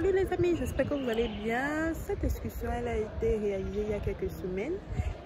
Salut les amis, j'espère que vous allez bien. Cette excursion, elle a été réalisée il y a quelques semaines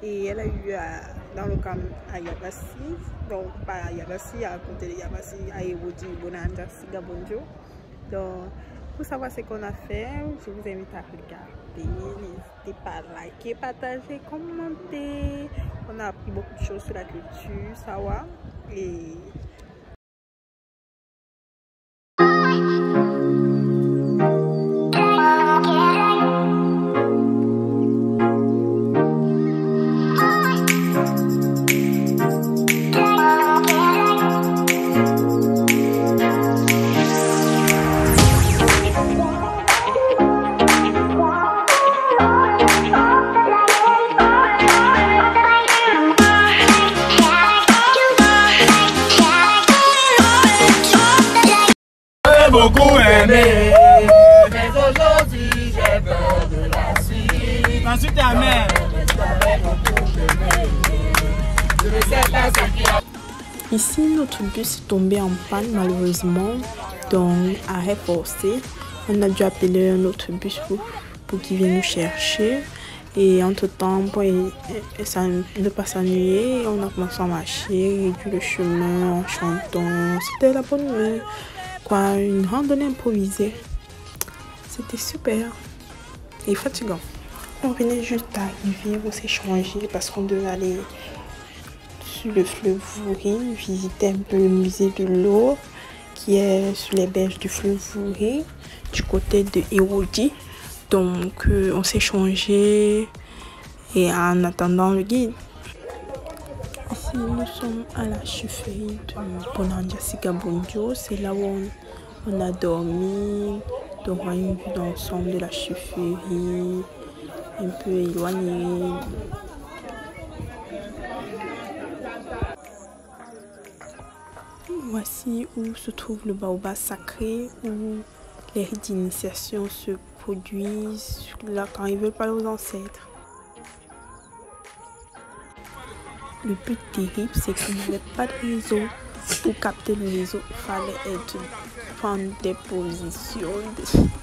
et elle a eu dans le camp à Yabassi, donc pas à Yabassi, à côté de Yabassi, à Ewodi, Bona'anja Siga bonjo. Donc pour savoir ce qu'on a fait, je vous invite à regarder, n'hésitez pas à liker, partager, commenter. On a appris beaucoup de choses sur la culture Sawa et beaucoup aimé, mais aujourd'hui j'ai peur de la suite. Ensuite ta mère, ici notre bus est tombé en panne malheureusement, donc arrêt forcé. On a dû appeler un autre bus pour qu'il vienne nous chercher. Et entre temps, pour ne pas s'ennuyer, on a commencé à marcher, réduire le chemin en chantant. C'était la bonne nuit. Une randonnée improvisée, c'était super et fatigant. On venait juste d'arriver, on s'est changé parce qu'on devait aller sur le fleuve Wouri, visiter un peu le musée de l'eau qui est sur les berges du fleuve Wouri du côté de Ewodi. Donc on s'est changé et en attendant le guide. Ici, nous sommes à la chefferie de Bona'anja Siga bonjo. C'est là où on a dormi. Donc, on a une vue d'ensemble de la chefferie, un peu éloignée. Voici où se trouve le Baobab sacré, où les rites d'initiation se produisent là quand ils veulent parler aux ancêtres. Le plus terrible, c'est qu'il n'y avait pas de réseau. Pour capter le réseau, il fallait prendre des positions,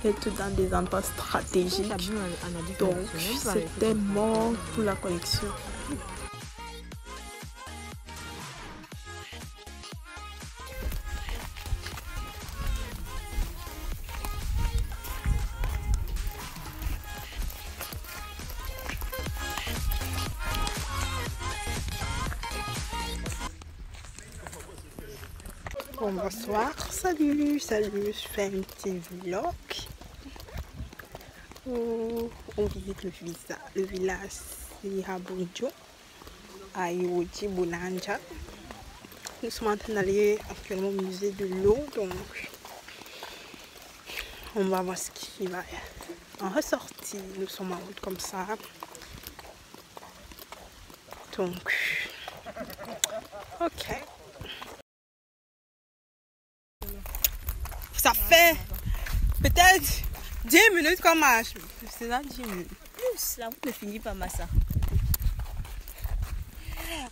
être dans des endroits stratégiques. Donc, c'était mort pour la connexion. Bon, bonsoir, salut, je fais un petit vlog où on visite le village Siga bonjo à Ewodi Bona'anja. Nous sommes en train d'aller actuellement au musée de l'eau, donc on va voir ce qui va en ressortir. Nous sommes en route comme ça, donc ok. Ça fait peut-être 10 minutes qu'on marche. C'est là 10 minutes. Plus, la route ne finit pas, Bassa.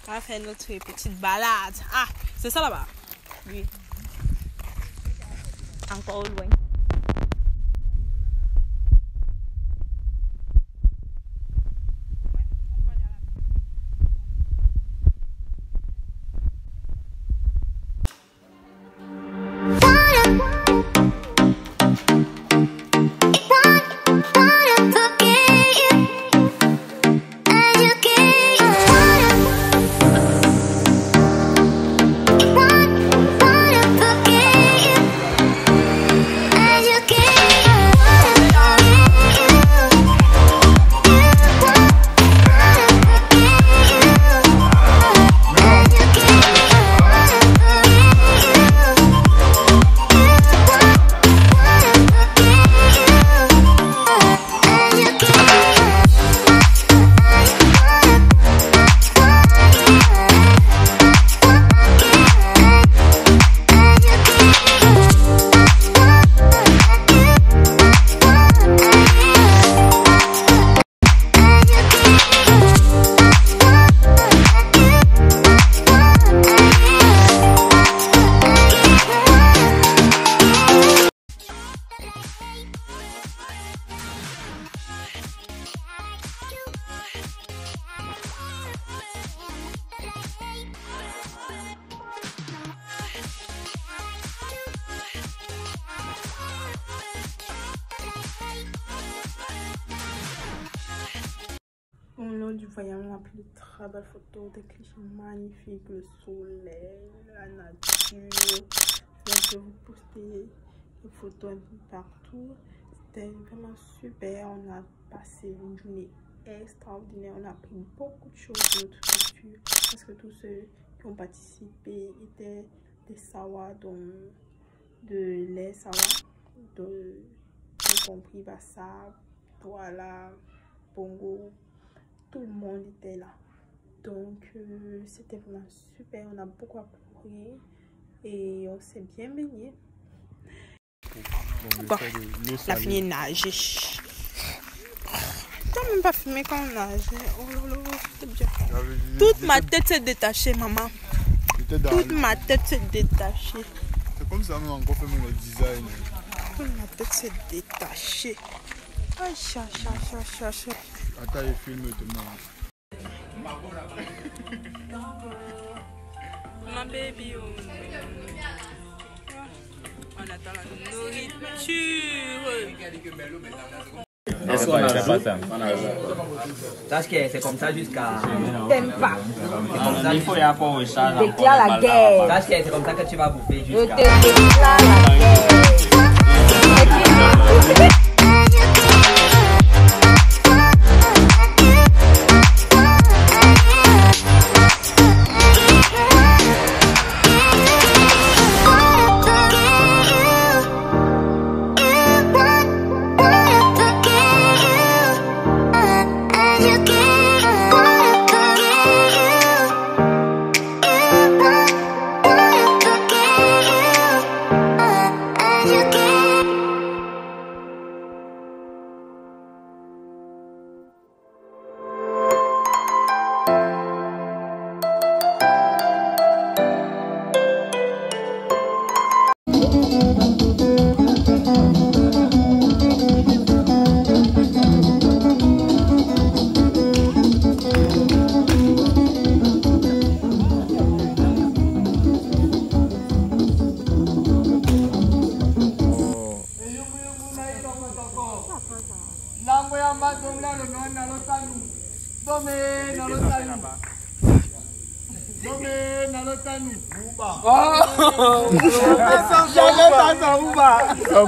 On va faire notre petite balade. Ah, c'est ça là-bas? Oui. Encore loin. voyez, on a pris de très belles photos, des clichés magnifiques, le soleil, la nature. Donc, je vais vous poster des photos un peu partout. C'était vraiment super. On a passé une journée extraordinaire. On a appris beaucoup de choses de notre culture parce que tous ceux qui ont participé étaient des Sawa, donc de les Sawa, y compris Bassa, Douala, Bongo. Tout le monde était là, donc c'était vraiment super. On a beaucoup appris et on s'est bien baigné. Bon, on a fini de nager. T'as même pas fumé quand on nageait. Oh là là, c'était bien. Toute ma tête s'est détachée, maman. Toute ma tête s'est détachée. C'est comme ça, on a encore fait le design. Toute ma tête s'est détachée. Ah, cha. Attends, je filme tout le monde. Baby, on attend la nourriture. Est-ce qu'on a ça? Sache que c'est comme ça jusqu'à... T'aimes pas. Il faut y avoir au chat. Je déclare la guerre. Sache que c'est comme ça que tu vas bouffer jusqu'à... Je déclare la guerre.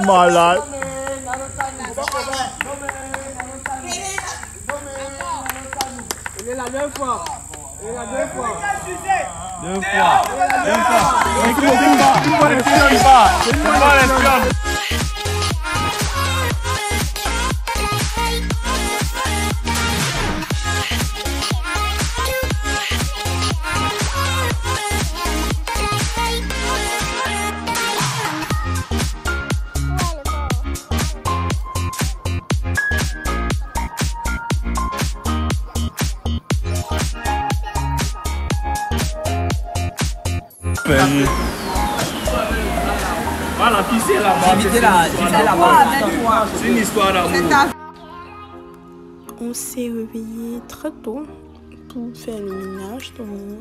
Malade. Il est là deux fois. Deux fois. Voilà, qui c'est là-bas? C'est une histoire d'amour. On s'est réveillé très tôt pour faire le ménage. Donc,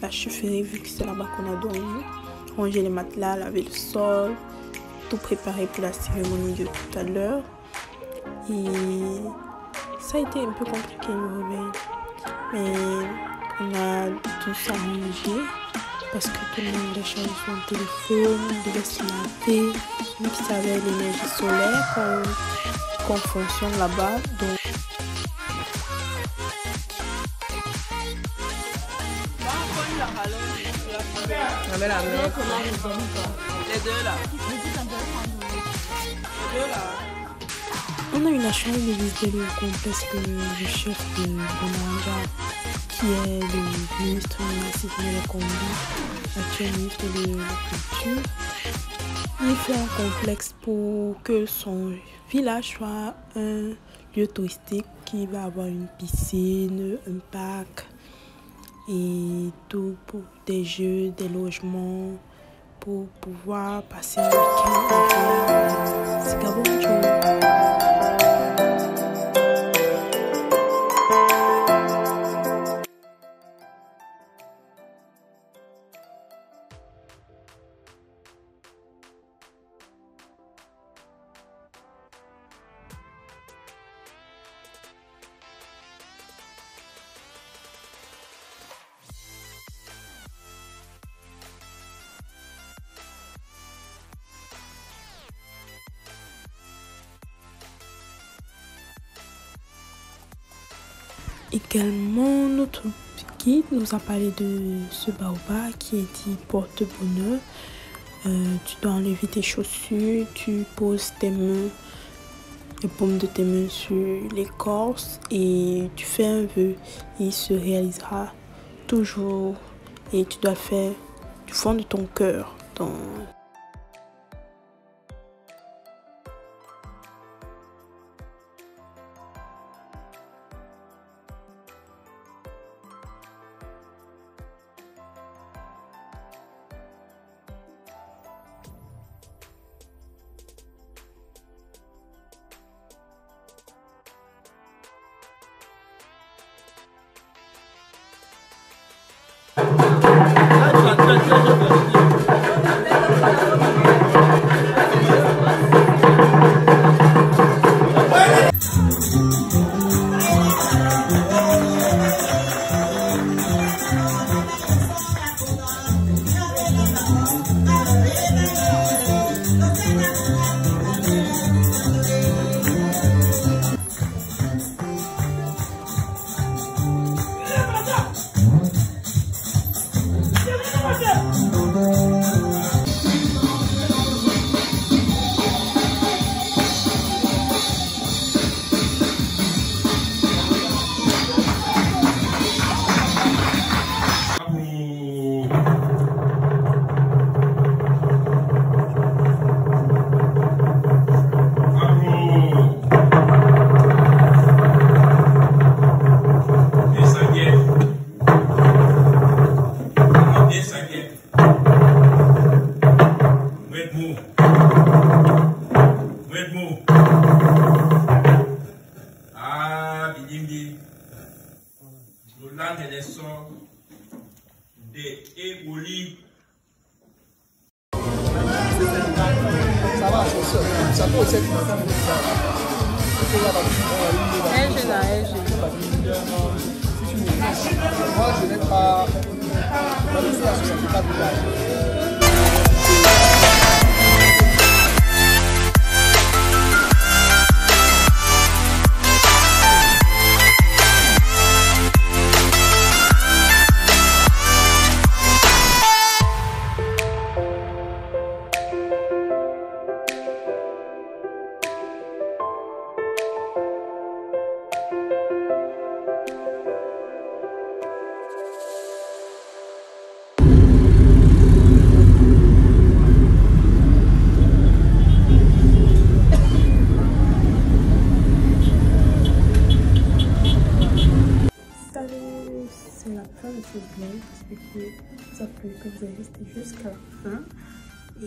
la chefferie, vu que c'est là-bas qu'on a dormi, ranger les matelas, laver le sol, tout préparer pour la cérémonie de tout à l'heure. Et ça a été un peu compliqué le réveil. Mais on a tous amusé. Parce que tout le monde échange son téléphone, devait se laver, même si ça avait l'énergie solaire qu'on fonctionne là-bas. Donc... On a eu la chance de visiter le complexe du chef de Bona'anja, qui est le ministre de la Cité de la Congo, actuel ministre de la Culture. Il fait un complexe pour que son village soit un lieu touristique qui va avoir une piscine, un parc et tout, pour des jeux, des logements, pour pouvoir passer un week-end. C'est Siga bonjo. Également, notre guide nous a parlé de ce baobab qui est dit porte-bonheur. Tu dois enlever tes chaussures, tu poses tes mains, les paumes de tes mains sur l'écorce et tu fais un vœu. Il se réalisera toujours et tu dois faire du fond de ton cœur. Jusqu'à la fin et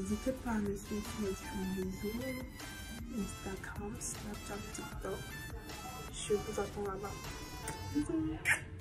n'hésitez pas à me suivre sur les différents réseaux Instagram, Snapchat, TikTok. Je vous attends là-bas.